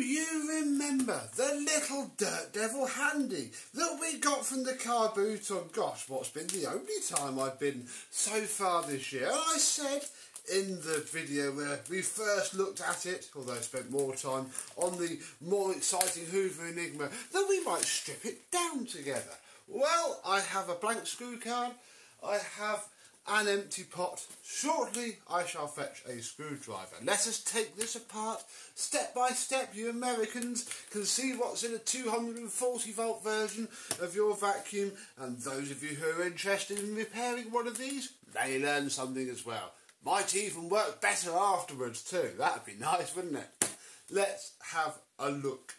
you remember the little Dirt Devil handy that we got from the car boot on, gosh, what's been the only time I've been so far this year? I said in the video where we first looked at it, although I spent more time on the more exciting Hoover Enigma, that we might strip it down together. Well, I have a blank screw card, I have an empty pot. Shortly I shall fetch a screwdriver. Let us take this apart step by step. You Americans can see what's in a 240 volt version of your vacuum, and those of you who are interested in repairing one of these may learn something as well. Might even work better afterwards too. That'd be nice, wouldn't it? Let's have a look.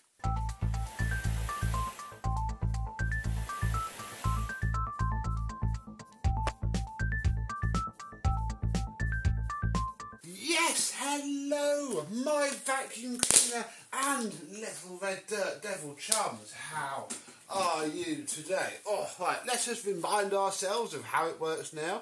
Yes, hello, my vacuum cleaner and little red Dirt Devil chums. How are you today? Oh, right, let's just remind ourselves of how it works now.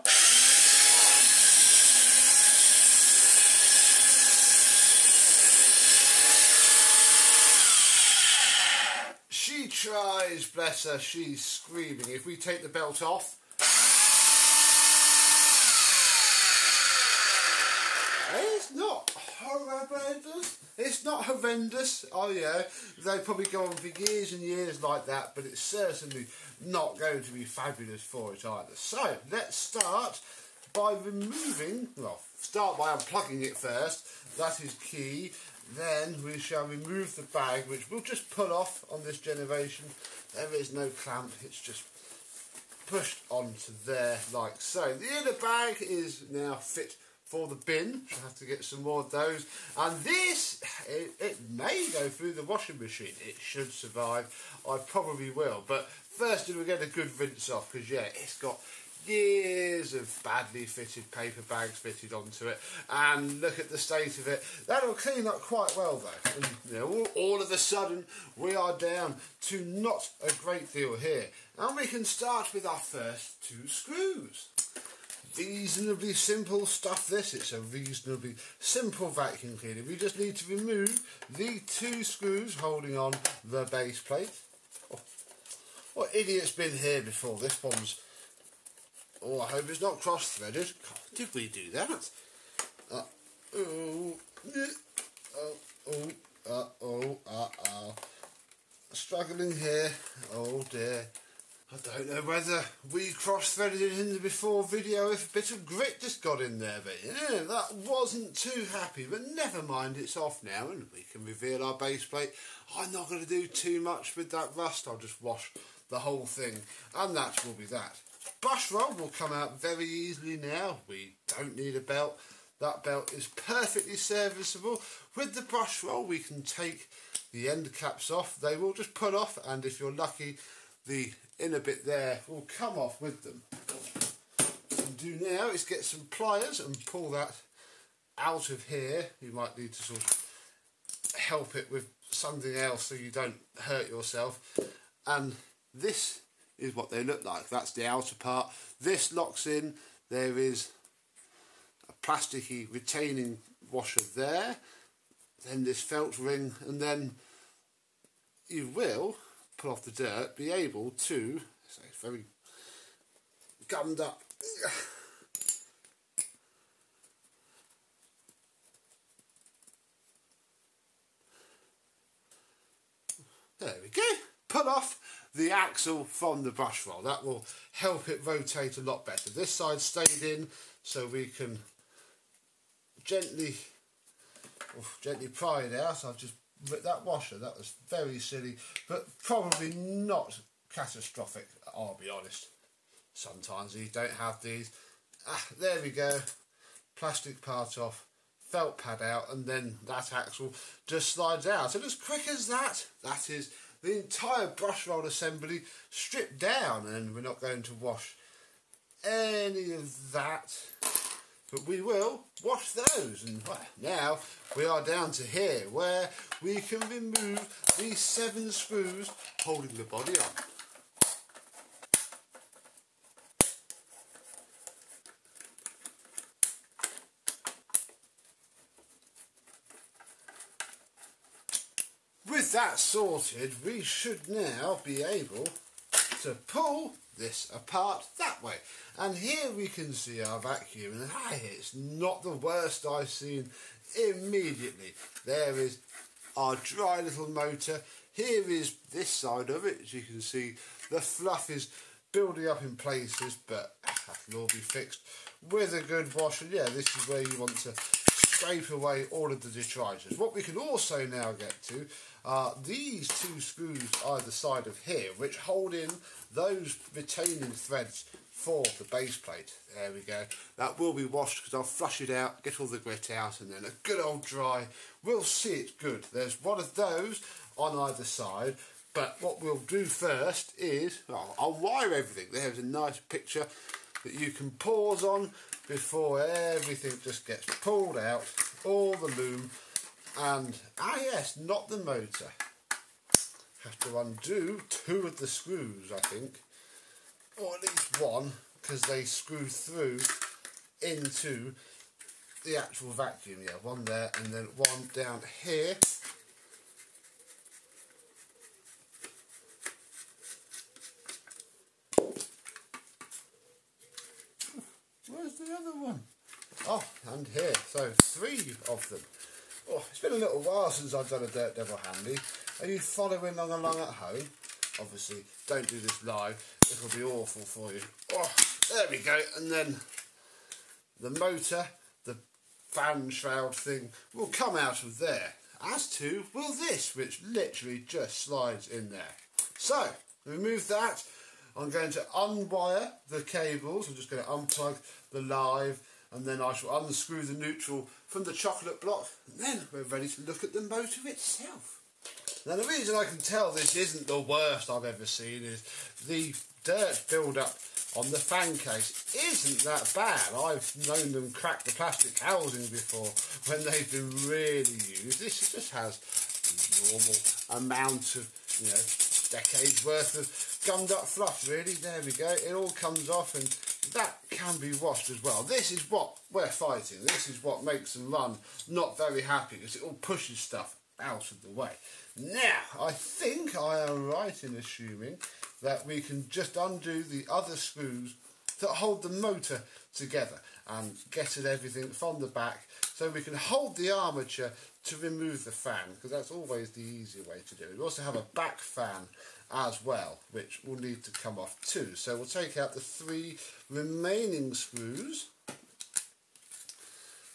She tries, bless her, she's screaming. If we take the belt off, it's not horrendous. It's not horrendous. Oh yeah, they probably go on for years and years like that, but it's certainly not going to be fabulous for it either. So let's start by removing, well, start by unplugging it first. That is key. Then we shall remove the bag, which we'll just pull off on this generation. There is no clamp, it's just pushed onto there like so. The inner bag is now fit for the bin. I'll have to get some more of those. And this, it may go through the washing machine. It should survive. I probably will. But first we'll get a good rinse off, because yeah, it's got years of badly fitted paper bags fitted onto it, and look at the state of it. That'll clean up quite well though, and you know, all of a sudden we are down to not a great deal here, and we can start with our first two screws. Reasonably simple stuff this. It's a reasonably simple vacuum cleaner. We just need to remove the two screws holding on the base plate. Oh, what idiot's been here before? This one's, oh, I hope it's not cross-threaded. Did we do that? Struggling here. Oh dear. I don't know whether we cross-threaded it in the before video, if a bit of grit just got in there, but yeah, that wasn't too happy. But never mind, it's off now and we can reveal our base plate. I'm not going to do too much with that rust. I'll just wash the whole thing and that will be that. Brush rod will come out very easily now. We don't need a belt. That belt is perfectly serviceable. With the brush roll we can take the end caps off. They will just pull off, and if you're lucky the inner bit there will come off with them. What we can do now is get some pliers and pull that out of here. You might need to sort of help it with something else so you don't hurt yourself. And this is what they look like. That's the outer part. This locks in. There is a plasticky retaining washer there, then this felt ring, and then you will pull off the dirt, be able to, so it's very gummed up, there we go, pull off the axle from the brush roll. That will help it rotate a lot better. This side stayed in, so we can gently pry it out. I've just ripped that washer. That was very silly, but probably not catastrophic, I'll be honest. Sometimes you don't have these. Ah, there we go. Plastic part off, felt pad out, and then that axle just slides out. And as quick as that, that is the entire brush roll assembly stripped down, and we're not going to wash any of that, but we will wash those. And well, now we are down to here where we can remove these 7 screws holding the body on. with that sorted, we should now be able to pull this apart that way. And here we can see our vacuum, and hey, it's not the worst I've seen immediately. There is our dry little motor. Here is this side of it. As you can see, the fluff is building up in places, but that can all be fixed with a good wash. And yeah, this is where you want to scrape away all of the detritus. What we can also now get to are these two screws either side of here, which hold in those retaining threads for the base plate. There we go. That will be washed because I'll flush it out, get all the grit out, and then a good old dry. We'll see it good. There's one of those on either side. But what we'll do first is, well, I'll wire everything. There's a nice picture that you can pause on before everything just gets pulled out, all the loom, and, ah yes, not the motor. Have to undo two of the screws, I think, or at least one, because they screw through into the actual vacuum. Yeah, one there and then one down here. Where's the other one? Oh, and here. So three of them. Oh, it's been a little while since I've done a Dirt Devil handy. Are you following along at home? Obviously, don't do this live. It'll be awful for you. Oh, there we go. And then the motor, the fan shroud thing, will come out of there. As to will this, which literally just slides in there. So, remove that. I'm going to unwire the cables. I'm just going to unplug the live, and then I shall unscrew the neutral from the chocolate block, and then we're ready to look at the motor itself. Now, the reason I can tell this isn't the worst I've ever seen is the dirt build-up on the fan case isn't that bad. I've known them crack the plastic housing before when they've been really used. This just has a normal amount of, you know, decades worth of gummed up fluff, really. There we go, it all comes off, and that can be washed as well. This is what we're fighting. This is what makes them run not very happy, because it all pushes stuff out of the way. Now, I think I am right in assuming that we can just undo the other screws that hold the motor together and get at everything from the back, so we can hold the armature to remove the fan, because that's always the easy way to do it. We also have a back fan as well, which will need to come off too. So we'll take out the three remaining screws,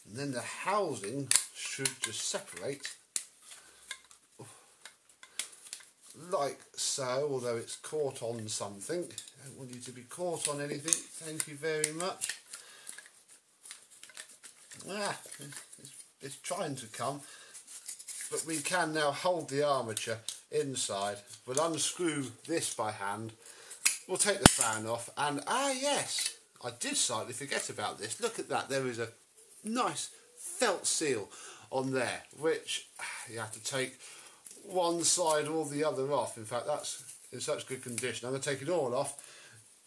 and then the housing should just separate like so, although it's caught on something. I don't want you to be caught on anything, thank you very much. Ah, it's trying to come, but we can now hold the armature inside. We'll unscrew this by hand, we'll take the fan off, and ah yes, I did slightly forget about this. Look at that, there is a nice felt seal on there, which you have to take one side or the other off. In fact, that's in such good condition, I'm going to take it all off,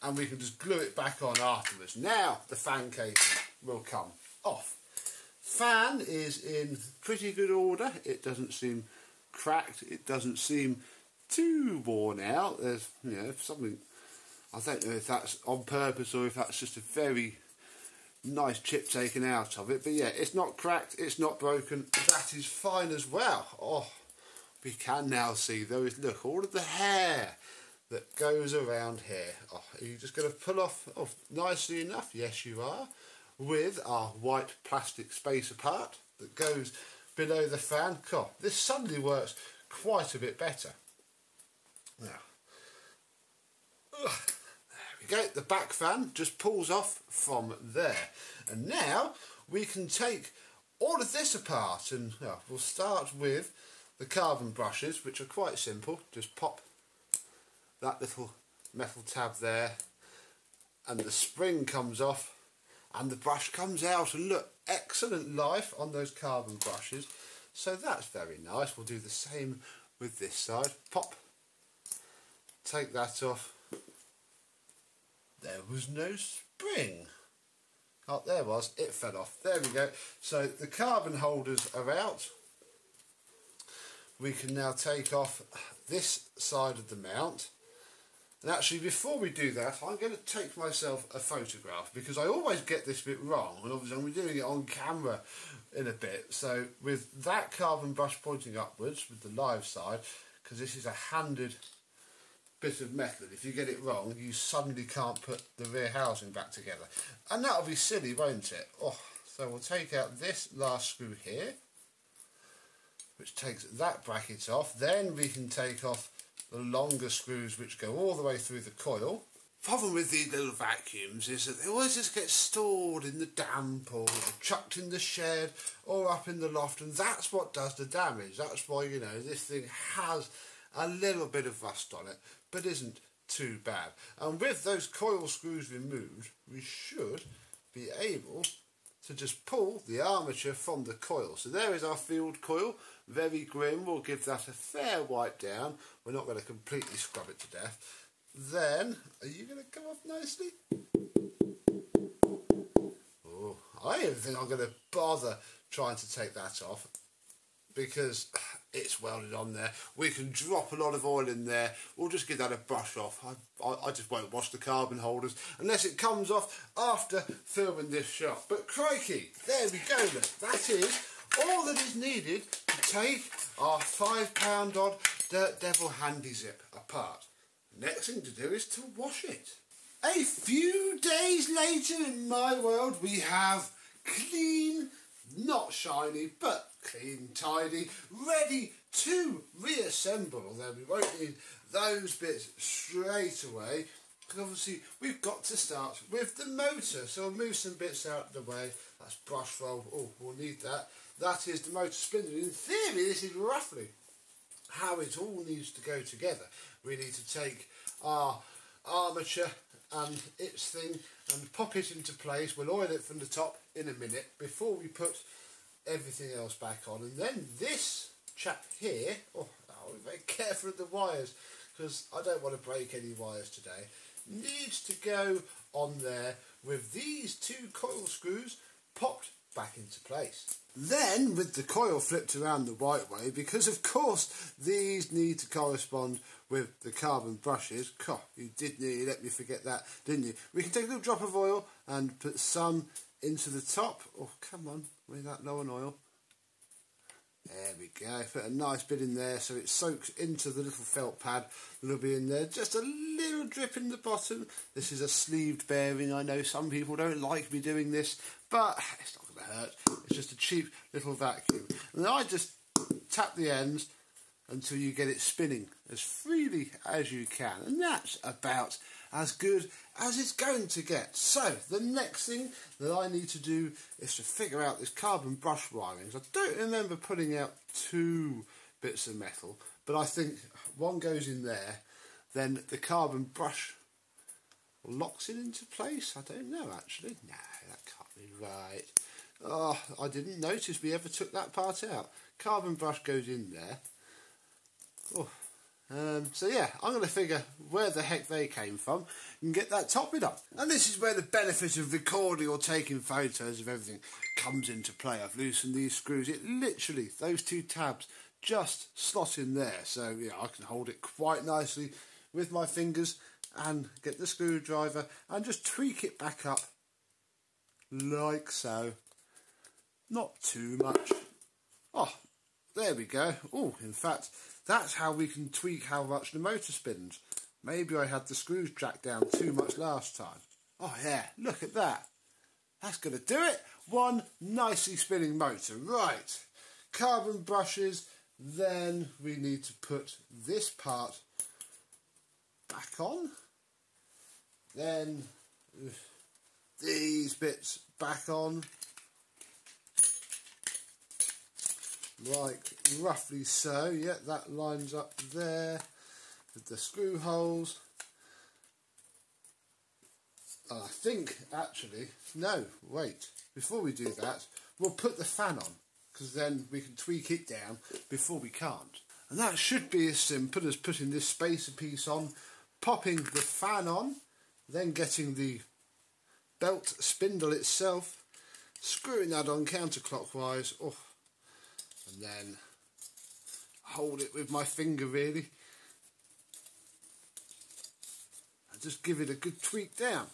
and we can just glue it back on afterwards. Now the fan casing will come off. Fan is in pretty good order. It doesn't seem cracked, it doesn't seem too worn out. There's, you know, something, I don't know if that's on purpose or if that's just a very nice chip taken out of it, but yeah, it's not cracked, it's not broken, that is fine as well. Oh, we can now see though is, look, all of the hair that goes around here. Oh, are you just going to pull off? Oh, nicely enough, yes you are, with our white plastic spacer part that goes below the fan. God, this suddenly works quite a bit better. Now, there we go, the back fan just pulls off from there. And now we can take all of this apart, and we'll start with the carbon brushes, which are quite simple. Just pop that little metal tab there, and the spring comes off, and the brush comes out, and look, excellent life on those carbon brushes. So that's very nice. We'll do the same with this side. Pop, take that off. There was no spring. Oh, there was, it fell off. There we go. So the carbon holders are out. we can now take off this side of the mount. And actually, before we do that, I'm going to take myself a photograph, because I always get this bit wrong, and obviously I'm doing it on camera in a bit. So with that carbon brush pointing upwards with the live side, because this is a handed bit of method, if you get it wrong you suddenly can't put the rear housing back together, and that'll be silly, won't it? Oh, so we'll take out this last screw here, which takes that bracket off. Then we can take off the longer screws which go all the way through the coil. Problem with these little vacuums is that they always just get stored in the damp, or chucked in the shed, or up in the loft, and that's what does the damage. That's why, you know, this thing has a little bit of rust on it, but isn't too bad. And with those coil screws removed, we should be able to just pull the armature from the coil. So there is our field coil, very grim. We'll give that a fair wipe down. We're not going to completely scrub it to death. Then, are you going to come off nicely? Oh, I don't think I'm going to bother trying to take that off, because it's welded on there. We can drop a lot of oil in there. We'll just give that a brush off. I just won't wash the carbon holders unless it comes off after filming this shot. But crikey, there we go then. That is all that is needed to take our £5 odd Dirt Devil Handy Zip apart. Next thing to do is to wash it. A few days later in my world, we have clean, not shiny, but clean, tidy, ready to reassemble. Although we won't need those bits straight away, because obviously we've got to start with the motor. So we'll move some bits out of the way. That's brush roll. Oh, we'll need that. That is the motor spindle. In theory, this is roughly how it all needs to go together. We need to take our armature and its thing and pop it into place. We'll oil it from the top in a minute before we put everything else back on. And then this chap here, oh, I'll be very careful of the wires because I don't want to break any wires today, needs to go on there with these two coil screws popped back into place. Then, with the coil flipped around the right way, because of course these need to correspond with the carbon brushes. God, you did nearly let me forget that, didn't you? We can take a little drop of oil and put some into the top. Oh, come on, we're that low on oil. There we go. Put a nice bit in there so it soaks into the little felt pad that'll be in there. Just a little drip in the bottom. This is a sleeved bearing. I know some people don't like me doing this, but it's not going to hurt. It's just a cheap little vacuum. And then I just tap the ends until you get it spinning as freely as you can. And that's about as good as it's going to get. So the next thing that I need to do is to figure out this carbon brush wiring. I don't remember putting out two bits of metal, but I think one goes in there, then the carbon brush locks it into place. I don't know actually. No, that can't be right. Oh, I didn't notice we ever took that part out. Carbon brush goes in there. Oh. So yeah, I'm going to figure where the heck they came from and get that topped up. And this is where the benefit of recording or taking photos of everything comes into play. I've loosened these screws. It literally, those two tabs just slot in there. So yeah, I can hold it quite nicely with my fingers and get the screwdriver and just tweak it back up like so. Not too much. Oh, there we go. Oh, in fact, that's how we can tweak how much the motor spins. Maybe I had the screws tracked down too much last time. Oh yeah, look at that. That's going to do it. One nicely spinning motor. Right, carbon brushes. Then we need to put this part back on. Then these bits back on. Like roughly so, yeah, that lines up there with the screw holes. And I think actually, no, wait, before we do that, we'll put the fan on, because then we can tweak it down before we can't. And that should be as simple as putting this spacer piece on, popping the fan on, then getting the belt spindle itself, screwing that on counterclockwise, and then hold it with my finger really and just give it a good tweak down.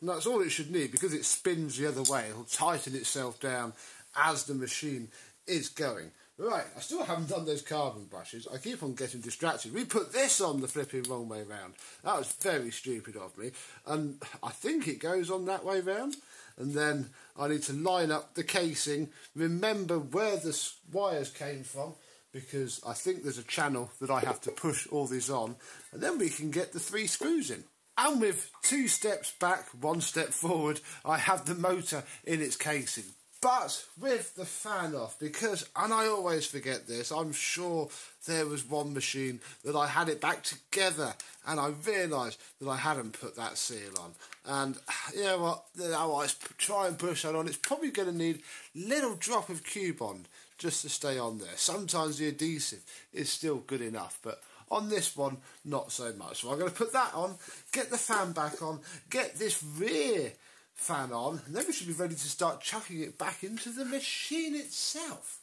And that's all it should need, because it spins the other way, it'll tighten itself down as the machine is going. Right, I still haven't done those carbon brushes. I keep on getting distracted. We put this on the flipping wrong way round. That was very stupid of me. And I think it goes on that way round. And then I need to line up the casing, remember where the wires came from, because I think there's a channel that I have to push all these on. And then we can get the 3 screws in. And with 2 steps back, 1 step forward, I have the motor in its casing. But with the fan off, because, and I always forget this, I'm sure there was one machine that I had it back together and I realised that I hadn't put that seal on. And you know what, now I try and push that on, it's probably going to need a little drop of Q-Bond just to stay on there. Sometimes the adhesive is still good enough, but on this one, not so much. So I'm going to put that on, get the fan back on, get this rear fan on, and then we should be ready to start chucking it back into the machine itself.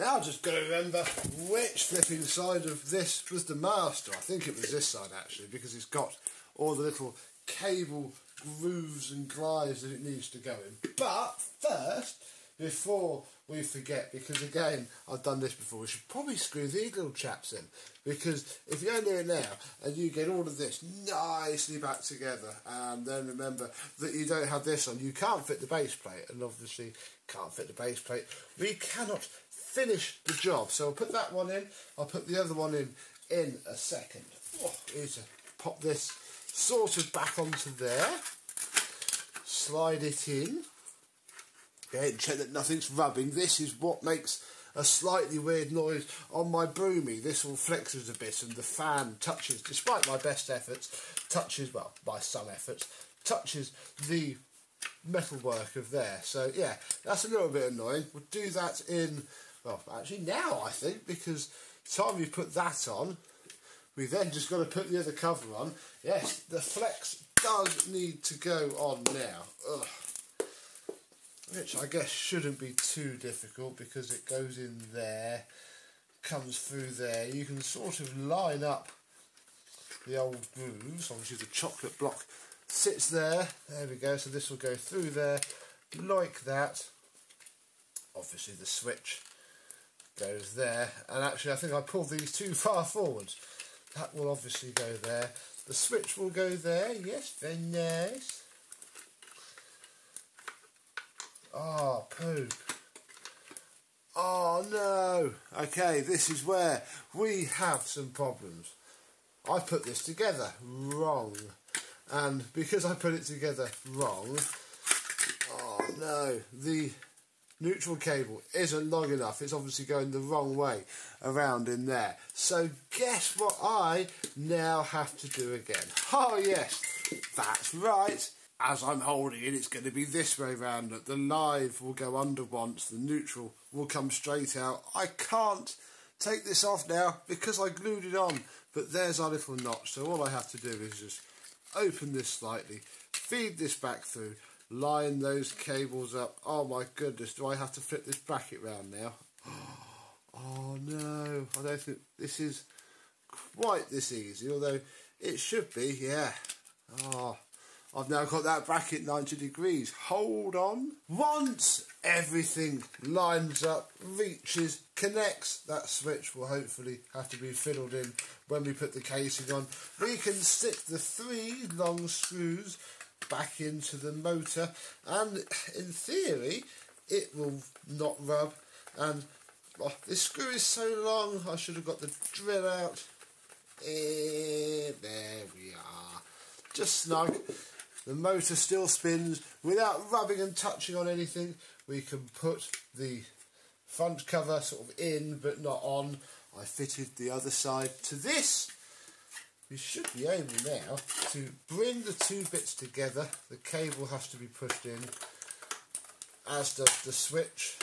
Now I've just got to remember which flipping side of this was the master. I think it was this side actually, because it's got all the little cable grooves and glides that it needs to go in. But first, before we forget, because again, I've done this before, we should probably screw these little chaps in. Because if you don't do it now, and you get all of this nicely back together, and then remember that you don't have this on, you can't fit the base plate, and obviously can't fit the base plate. We cannot finish the job, so I'll put that one in, I'll put the other one in a second. Oh, need to pop this sort of back onto there, slide it in, go ahead and check that nothing's rubbing. This is what makes a slightly weird noise on my broomy. This all flexes a bit and the fan touches, despite my best efforts, touches, well, by some efforts, touches the metal work of there. So yeah, that's a little bit annoying. We'll do that in, well, actually now I think, because the time we put that on, we then just got to put the other cover on. Yes, the flex does need to go on now. Ugh. Which I guess shouldn't be too difficult, because it goes in there, comes through there. You can sort of line up the old grooves. Obviously the chocolate block sits there, there we go, so this will go through there, like that. Obviously the switch goes there, and actually I think I pulled these too far forwards. That will obviously go there, the switch will go there, yes, very nice. Oh, poop. Oh no! Okay, this is where we have some problems. I put this together wrong. And because I put it together wrong, oh no, the neutral cable isn't long enough. It's obviously going the wrong way around in there. So guess what I now have to do again? Oh yes, that's right. As I'm holding it, it's going to be this way round. The live will go under once, the neutral will come straight out. I can't take this off now because I glued it on. But there's our little notch. So all I have to do is just open this slightly, feed this back through, line those cables up. Oh my goodness, do I have to flip this bracket round now? Oh no, I don't think this is quite this easy, although it should be, yeah. Oh, I've now got that bracket 90 degrees. Hold on. Once everything lines up, reaches, connects, that switch will hopefully have to be fiddled in when we put the casing on. We can stick the 3 long screws back into the motor, and in theory it will not rub. And oh, this screw is so long, I should have got the drill out. There we are, just snug. The motor still spins without rubbing and touching on anything. We can put the front cover sort of in but not on. I fitted the other side to this we should be able now to bring the two bits together. The cable has to be pushed in, as does the switch.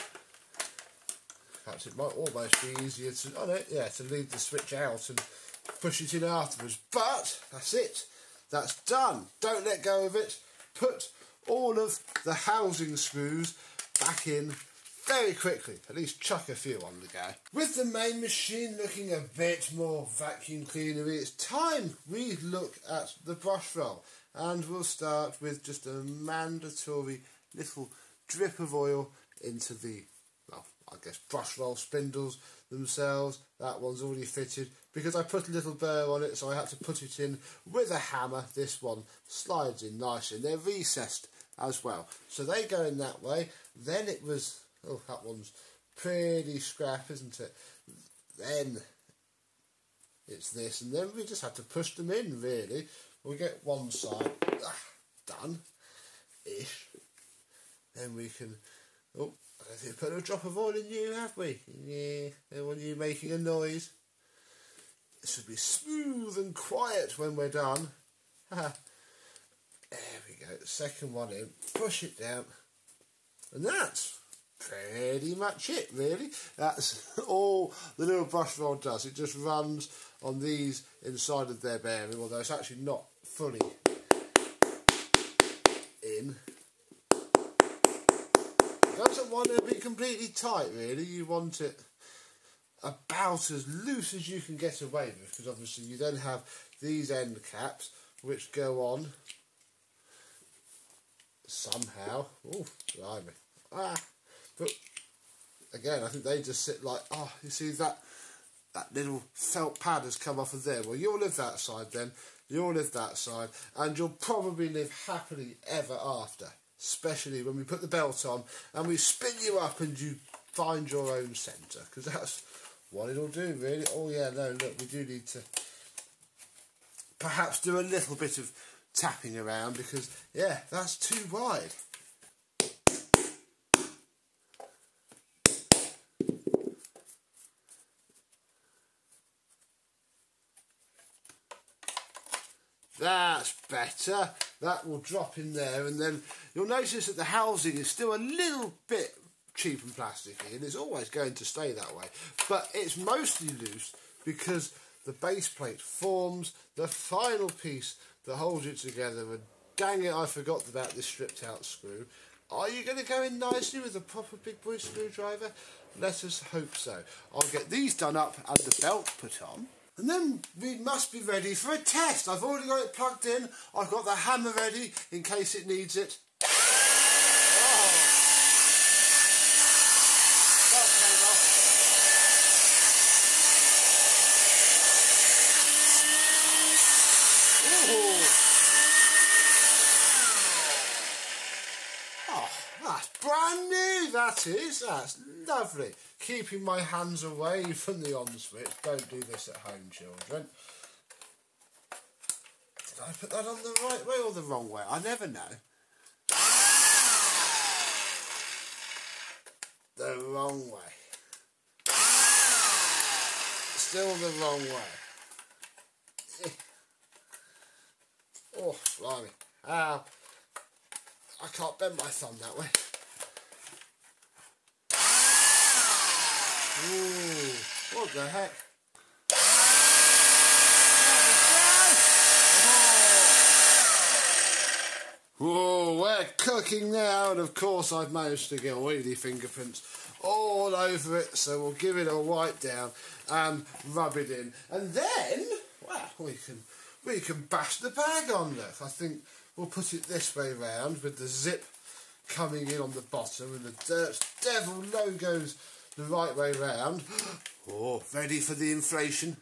Perhaps it might almost be easier to, to leave the switch out and push it in afterwards. But that's it. That's done. Don't let go of it. Put all of the housing screws back in very quickly. At least chuck a few on the go. With the main machine looking a bit more vacuum cleanery, it's time we look at the brush roll. And we'll start with just a mandatory little drip of oil into the, well, I guess brush roll spindles themselves. That one's already fitted because I put a little burr on it, so I had to put it in with a hammer. This one slides in nicely. They're recessed as well, so they go in that way. Then it was, oh, that one's pretty scrap, isn't it? Then it's this, and then we just had to push them in, really. We get one side done-ish. Then we can, oh, I don't think we put a drop of oil in you, have we? Yeah, don't want you making a noise. It should be smooth and quiet when we're done. There we go, second one in, push it down. And that's pretty much it, really. That's all the little brush roll does. It just runs on these inside of their bearing, although it's actually not fully in. You don't want it to be completely tight, really. You want it about as loose as you can get away with, because obviously you then have these end caps which go on somehow. Oh, blimey. Ah, but again, I think they just sit like, oh, you see that little felt pad has come off of there. Well, you'll live that side then, you'll live that side, and you'll probably live happily ever after. Especially when we put the belt on and we spin you up and you find your own centre, because that's what it'll do, really. Oh yeah, no, look, we do need to perhaps do a little bit of tapping around, because yeah, that's too wide. That's better. That will drop in there, and then you'll notice that the housing is still a little bit cheap and plasticky, and it's always going to stay that way. But it's mostly loose because the base plate forms the final piece that holds it together, and dang it, I forgot about this stripped out screw. Are you going to go in nicely with a proper big boy screwdriver? Let us hope so. I'll get these done up and the belt put on. And then we must be ready for a test. I've already got it plugged in. I've got the hammer ready in case it needs it. Oh. That came off. Oh, that's brand new, that is. That's lovely. Keeping my hands away from the on switch. Don't do this at home, children. Did I put that on the right way or the wrong way? I never know. The wrong way. Still the wrong way. Oh, blimey. Ow. I can't bend my thumb that way. Ooh, what the heck? Whoa, we're cooking now, and of course I've managed to get oily fingerprints all over it, so we'll give it a wipe down and rub it in. And then, well, we can bash the bag on, look. I think we'll put it this way round with the zip coming in on the bottom and the Dirt Devil logos the right way round. Oh, ready for the inflation.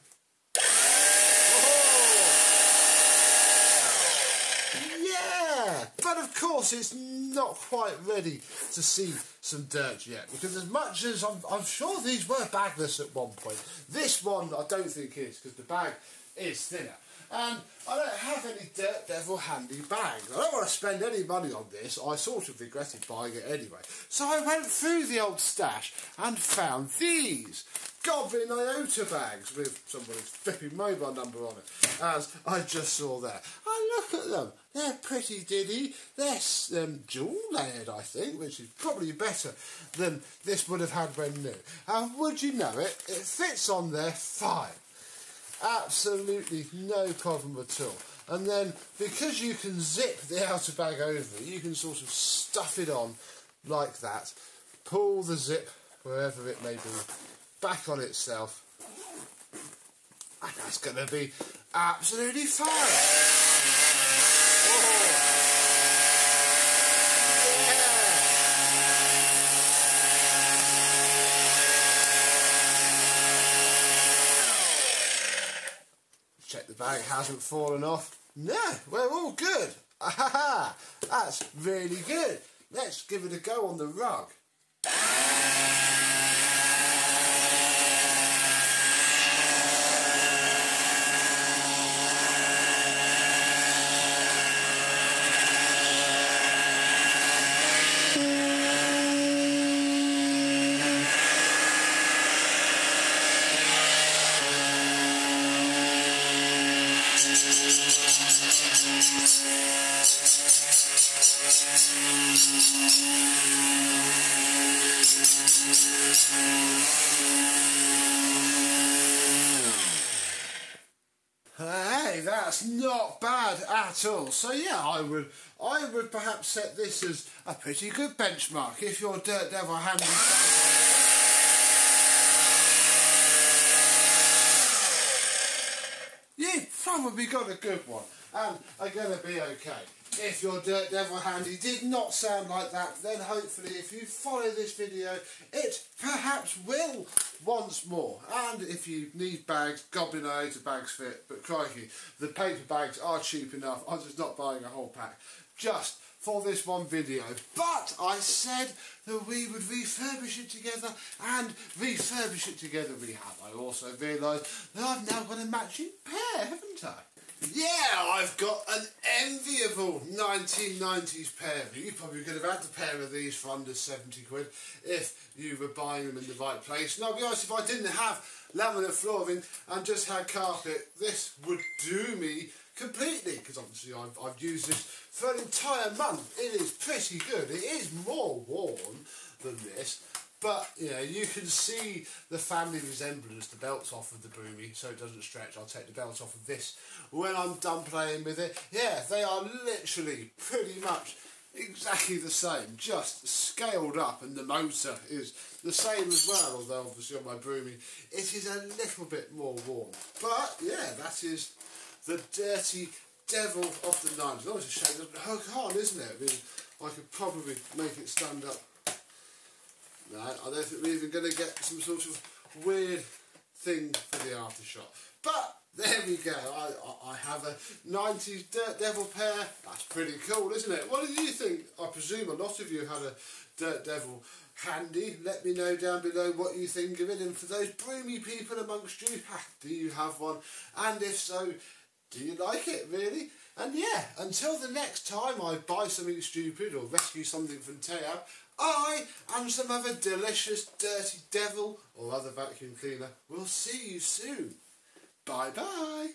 Oh! Yeah! But of course it's not quite ready to see some dirt yet, because as much as I'm sure these were bagless at one point, this one I don't think is, because the bag is thinner. And I don't have any Dirt Devil handy bags. I don't want to spend any money on this. I sort of regretted buying it anyway. So I went through the old stash and found these Goblin Iota bags with somebody's flipping mobile number on it, as I just saw there. And look at them. They're pretty diddy. They're dual layered, I think, which is probably better than this would have had when new. And would you know it, it fits on there fine. Absolutely no problem at all. And then, because you can zip the outer bag over, you can sort of stuff it on like that, pull the zip wherever it may be back on itself, and that's going to be absolutely fine. Oh. Check the bag hasn't fallen off. No, we're all good. Ahaha, that's really good. Let's give it a go on the rug. Hey, that's not bad at all. So yeah, I would perhaps set this as a pretty good benchmark if your Dirt Devil handy. Probably got a good one and are going to be okay. If your Dirt Devil handy did not sound like that, then hopefully if you follow this video, it perhaps will once more. And if you need bags, Goblin Iota bags fit, but crikey, the paper bags are cheap enough. I'm just not buying a whole pack just for this one video. But I said that we would refurbish it together, and refurbish it together we have. I also realised that I've now got a matching pair, haven't I? Yeah, I've got an enviable 1990s pair. You probably could have had the pair of these for under 70 quid if you were buying them in the right place. And I'll be honest, if I didn't have laminate flooring and just had carpet, this would do me completely, because obviously I've used this for an entire month. It is pretty good. It is more worn than this, but you know, you can see the family resemblance. The belt's off of the Broomy, so it doesn't stretch. I'll take the belt off of this when I'm done playing with it. Yeah, they are literally pretty much exactly the same, just scaled up, and the motor is the same as well, although obviously on my Broomy it is a little bit more worn. But yeah, that is the Dirty Devil of the 90s. It's always a shame it doesn't hook on, isn't it? I mean, I could probably make it stand up. No, I don't think we're even going to get some sort of weird thing for the aftershot. But there we go. I have a 90s Dirt Devil pair. That's pretty cool, isn't it? What do you think? I presume a lot of you had a Dirt Devil handy. Let me know down below what you think of it. And for those broomy people amongst you, do you have one? And if so, do you like it, really? And yeah, until the next time I buy something stupid or rescue something from Tayab, I and some other delicious Dirty Devil or other vacuum cleaner will see you soon. Bye-bye.